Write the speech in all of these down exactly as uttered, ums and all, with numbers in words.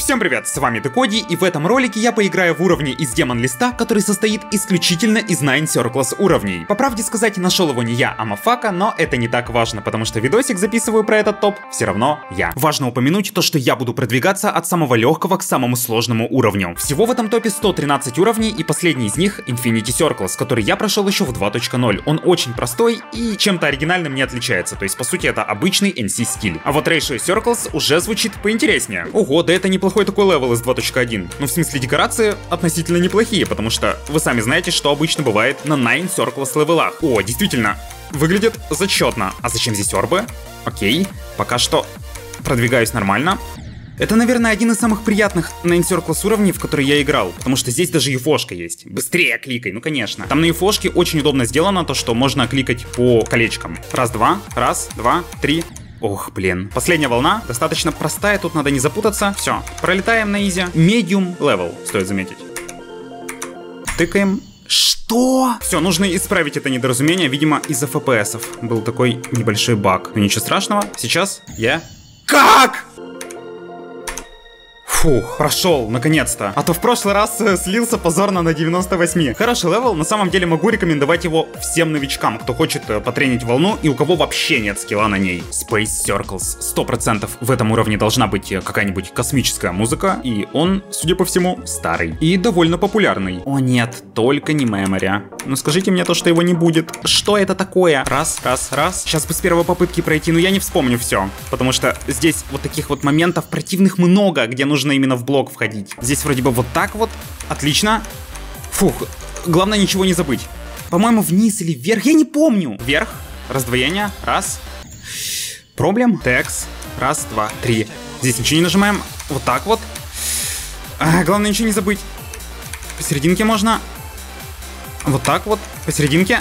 Всем привет, с вами Декоди, и в этом ролике я поиграю в уровни из Демон Листа, который состоит исключительно из Nine Circles уровней. По правде сказать, нашел его не я, а Мафака, но это не так важно, потому что видосик записываю про этот топ все равно я. Важно упомянуть то, что я буду продвигаться от самого легкого к самому сложному уровню. Всего в этом топе сто тринадцать уровней, и последний из них Infinity Circles, который я прошел еще в два точка ноль. Он очень простой и чем-то оригинальным не отличается, то есть по сути это обычный эн си стиль. А вот Ratio Circles уже звучит поинтереснее. Ого, да это неплохой такой левел из два точка один. Ну, в смысле, декорации относительно неплохие, потому что вы сами знаете, что обычно бывает на Nine Circles левелах. О, действительно, выглядит зачетно. А зачем здесь орбы? Окей, пока что продвигаюсь нормально. Это, наверное, один из самых приятных Nine Circles уровней, в которые я играл, потому что здесь даже ефошка есть. Быстрее кликай, ну конечно. Там на ефошке очень удобно сделано то, что можно кликать по колечкам. Раз, два, раз, два, три... Ох, блин. Последняя волна достаточно простая, тут надо не запутаться. Все, пролетаем на изи. Medium level, стоит заметить. Тыкаем. Что? Все, нужно исправить это недоразумение, видимо, из-за эф пи эсов. Был такой небольшой баг. Но ничего страшного, сейчас я... Как? Фух, прошел, наконец-то. А то в прошлый раз э, слился позорно на девяносто восемь. Хороший левел, на самом деле могу рекомендовать его всем новичкам, кто хочет э, потренить волну и у кого вообще нет скилла на ней. Space Circles. сто процентов в этом уровне должна быть какая-нибудь космическая музыка, и он, судя по всему, старый. И довольно популярный. О нет, только не Мемория. Ну скажите мне то, что его не будет. Что это такое? Раз, раз, раз. Сейчас бы с первой попытки пройти, но я не вспомню все. Потому что здесь вот таких вот моментов противных много, где нужно именно в блок входить. Здесь вроде бы вот так вот. Отлично. Фух. Главное ничего не забыть. По-моему, вниз или вверх. Я не помню. Вверх. Раздвоение. Раз. Проблем. Текс. Раз, два, три. Здесь ничего не нажимаем. Вот так вот. А, главное ничего не забыть. Посерединке можно. Вот так вот. Посерединке.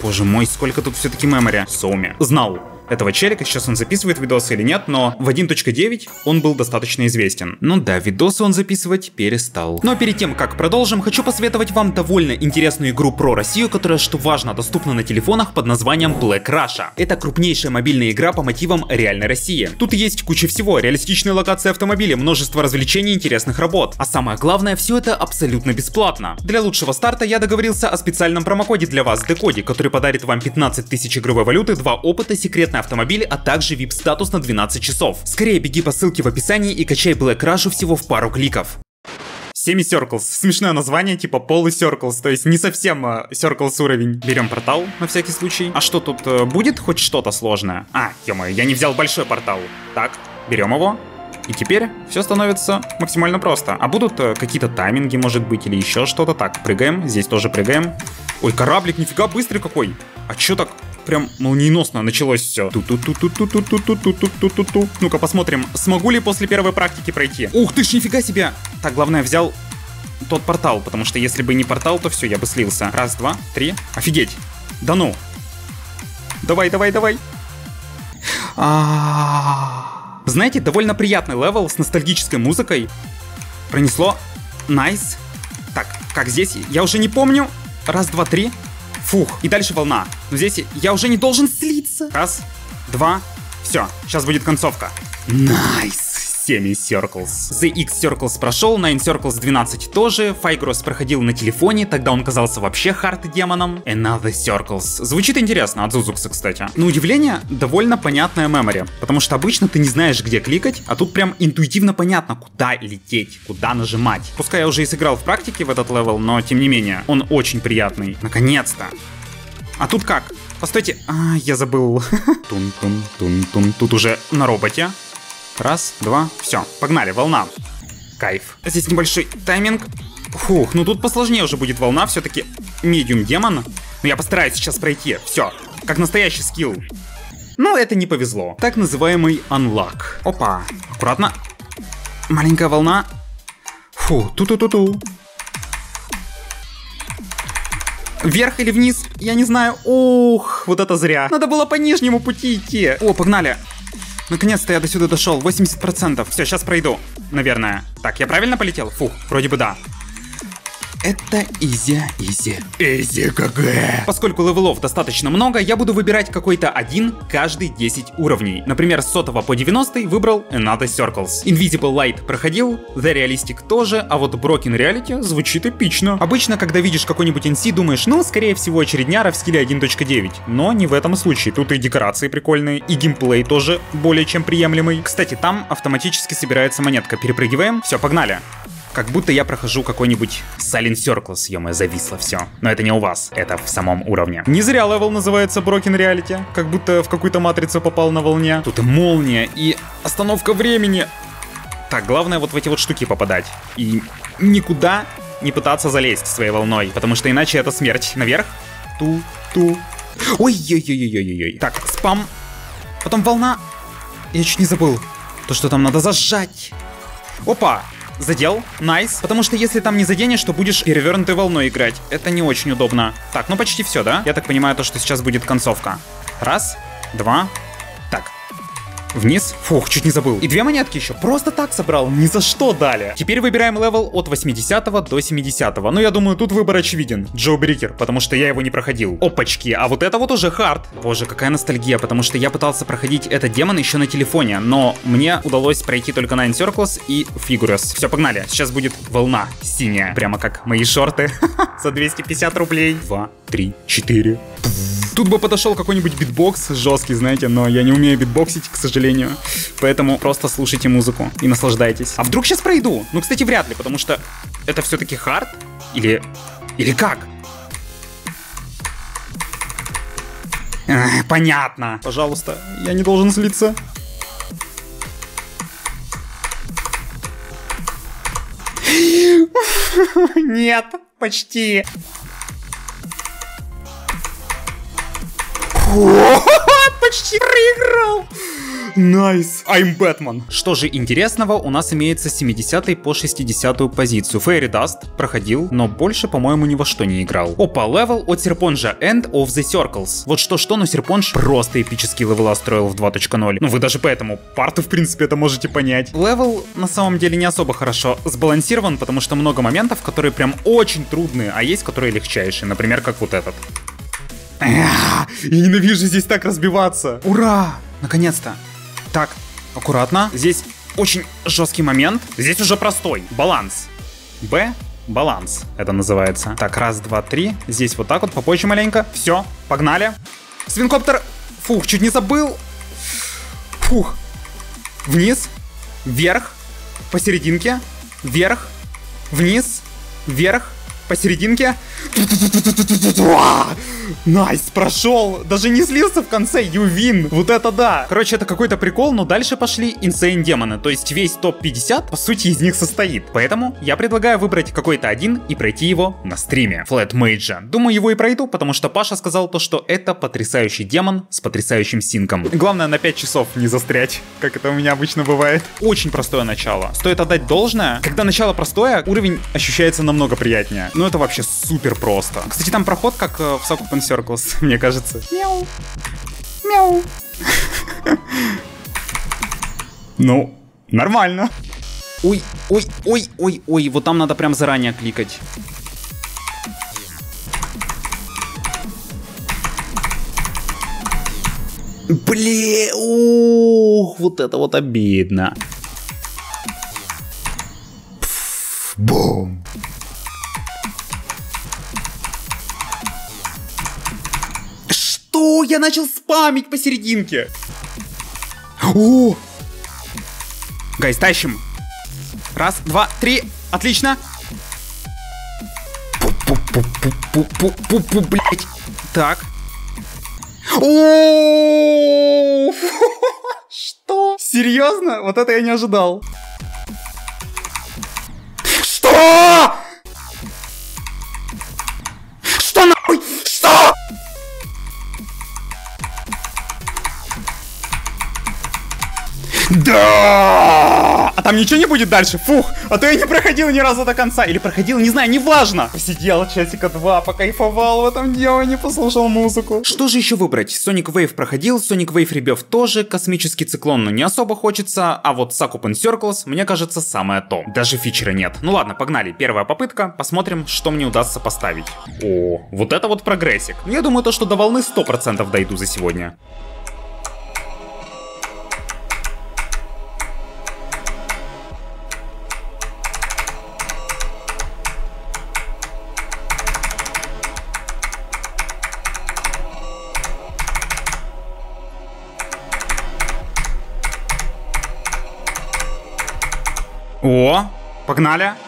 Боже мой, сколько тут все-таки мемория. Соуми. Знал этого челика, сейчас он записывает видосы или нет, но в один точка девять он был достаточно известен. Ну да, видосы он записывать перестал. Но перед тем, как продолжим, хочу посоветовать вам довольно интересную игру про Россию, которая, что важно, доступна на телефонах под названием BLACK RUSSIA. Это крупнейшая мобильная игра по мотивам реальной России. Тут есть куча всего, реалистичные локации автомобиля, множество развлечений и интересных работ. А самое главное, все это абсолютно бесплатно. Для лучшего старта я договорился о специальном промокоде для вас, Декоди, который подарит вам пятнадцать тысяч игровой валюты, два опыта, секретно автомобиль, а также ви ай пи-статус на двенадцать часов. Скорее беги по ссылке в описании и качай Black Russia'у всего в пару кликов. Semi Circles. Смешное название, типа Poly-circles, то есть не совсем uh, Circles уровень. Берем портал, на всякий случай. А что тут, uh, будет хоть что-то сложное? А, ё-моё, я не взял большой портал. Так, берем его. И теперь все становится максимально просто. А будут э, какие-то тайминги, может быть, или еще что-то. Так, прыгаем, здесь тоже прыгаем. Ой, кораблик, нифига быстрый какой. А че так прям молниеносно началось все? Ту-ту-ту-ту-ту-ту-ту-ту-ту-ту-ту-ту. Ну-ка посмотрим, смогу ли после первой практики пройти. Ух ты ж, нифига себе. Так, главное, взял тот портал, потому что если бы не портал, то все, я бы слился. Раз, два, три. Офигеть. Да ну. Давай, давай, давай. А-а-а. Знаете, довольно приятный левел с ностальгической музыкой. Пронесло. Найс. Так, как здесь? Я уже не помню. Раз, два, три. Фух. И дальше волна. Но здесь я уже не должен слиться. Раз, два. Все. Сейчас будет концовка. Найс. Semi Circles. The X-Circles прошел, Nine Circles двенадцать тоже, Фигурес проходил на телефоне, тогда он казался вообще хард-демоном. Another Circles. Звучит интересно, от Зузукса, кстати. На удивление, довольно понятная мемория, потому что обычно ты не знаешь, где кликать, а тут прям интуитивно понятно, куда лететь, куда нажимать. Пускай я уже и сыграл в практике в этот левел, но тем не менее, он очень приятный. Наконец-то. А тут как? Постойте, а, я забыл. Тун-тун-тун-тун. Тут уже на роботе. Раз, два, все, погнали, волна. Кайф. Здесь небольшой тайминг. Фух, ну тут посложнее уже будет волна, все-таки медиум демон. Но я постараюсь сейчас пройти, все, как настоящий скилл. Но это не повезло. Так называемый анлак. Опа, аккуратно. Маленькая волна. Фу, ту-ту-ту-ту. Вверх или вниз, я не знаю. Ух, вот это зря. Надо было по нижнему пути идти. О, погнали. Наконец-то я до сюда дошел, восемьдесят процентов. Все, сейчас пройду, наверное. Так, я правильно полетел? Фух, вроде бы да. Это изи-изи. Изи КГ. Поскольку левелов достаточно много, я буду выбирать какой-то один каждые десять уровней. Например, с сотого по девяностый выбрал Another Circles. Invisible Light проходил, The Realistic тоже, а вот Broken Reality звучит эпично. Обычно, когда видишь какой-нибудь эн си, думаешь, ну, скорее всего, очередняра в стиле один точка девять. Но не в этом случае. Тут и декорации прикольные, и геймплей тоже более чем приемлемый. Кстати, там автоматически собирается монетка. Перепрыгиваем. Все, погнали. Как будто я прохожу какой-нибудь Silent Circles, ё-моё, зависло все. Но это не у вас, это в самом уровне. Не зря левел называется Broken Reality, как будто в какую-то матрицу попал на волне. Тут и молния, и остановка времени. Так, главное вот в эти вот штуки попадать. И никуда не пытаться залезть своей волной, потому что иначе это смерть. Наверх. Ту-ту. Ой-ой-ой-ой-ой-ой-ой. Так, спам. Потом волна. Я чуть не забыл, то что там надо зажать. Опа. Задел, найс. Потому что если там не заденешь, то будешь перевернутой волной играть. Это не очень удобно. Так, ну почти все, да? Я так понимаю, то, что сейчас будет концовка. Раз, два. Так. Вниз. Фух, чуть не забыл. И две монетки еще. Просто так собрал. Ни за что дали. Теперь выбираем левел от восьмидесятого до семидесятого. Ну, я думаю, тут выбор очевиден. Джо Брикер, потому что я его не проходил. Опачки, а вот это вот уже хард. Боже, какая ностальгия, потому что я пытался проходить этот демон еще на телефоне, но мне удалось пройти только Nine Circles и Фигурес. Все, погнали. Сейчас будет волна синяя. Прямо как мои шорты. За двести пятьдесят рублей. Два, три, четыре. Тут бы подошел какой-нибудь битбокс жесткий, знаете, но я не умею битбоксить, к сожалению. Поэтому просто слушайте музыку и наслаждайтесь. А вдруг сейчас пройду? Ну, кстати, вряд ли, потому что это все-таки хард? Или... или как? Эх, понятно. Пожалуйста, я не должен слиться. Нет, почти. Почти проиграл. Найс. I'm Batman. Что же интересного, у нас имеется семидесятой по шестидесятую позицию. Fairy Dust проходил, но больше, по-моему, ни во что не играл. Опа, левел от Серпонжа. End of the Circles. Вот что-что, но Серпонж просто эпический левел строил в два точка ноль. Ну вы даже по этому парту, в принципе, это можете понять. Левел, на самом деле, не особо хорошо сбалансирован, потому что много моментов, которые прям очень трудные, а есть, которые легчайшие. Например, как вот этот. Я ненавижу здесь так разбиваться. Ура! Наконец-то. Так, аккуратно. Здесь очень жесткий момент. Здесь уже простой. Баланс. Б. Баланс. Это называется. Так, раз, два, три. Здесь вот так вот. Попозже маленько. Все. Погнали. Свинкоптер. Фух, чуть не забыл. Фух. Вниз. Вверх. Посерединке. Вверх. Вниз. Вверх. Посерединке. Найс, прошел. Даже не слился в конце, ювин. Вот это да. Короче, это какой-то прикол, но дальше пошли инсейн демоны. То есть весь топ пятьдесят, по сути, из них состоит. Поэтому я предлагаю выбрать какой-то один и пройти его на стриме. Flat major. Думаю, его и пройду, потому что Паша сказал то, что это потрясающий демон с потрясающим синком. Главное, на пять часов не застрять, как это у меня обычно бывает. Очень простое начало. Стоит отдать должное. Когда начало простое, уровень ощущается намного приятнее. Ну это вообще супер просто. Кстати, там проход как в Socupенсе Circles, мне кажется. Мяу. Мяу. Ну, нормально. Ой, ой, ой, ой, ой. Вот там надо прям заранее кликать. Блин, ух, вот это вот обидно. Пфф, бум. Я начал спамить посерединке. О! Гайс, тащим. Раз, два, три. Отлично. Пу-пу-пу-пу-пу-пу-пу-пу, блять. Так. О! Что? Серьезно? Вот это я не ожидал. Что? Что нахуй? Что? Да! там ничего не будет дальше. Фух, а то я не проходил ни разу до конца. Или проходил, не знаю, неважно. Посидел часика два, покайфовал в этом деле, послушал музыку. Что же еще выбрать? Sonic Wave проходил, Sonic Wave Rebirth тоже, космический циклон, но не особо хочется. А вот Sokupенse Circles, мне кажется, самое то. Даже фичера нет. Ну ладно, погнали. Первая попытка, посмотрим, что мне удастся поставить. О, вот это вот прогрессик. Я думаю, то, что до волны сто процентов дойду за сегодня. О, погнали.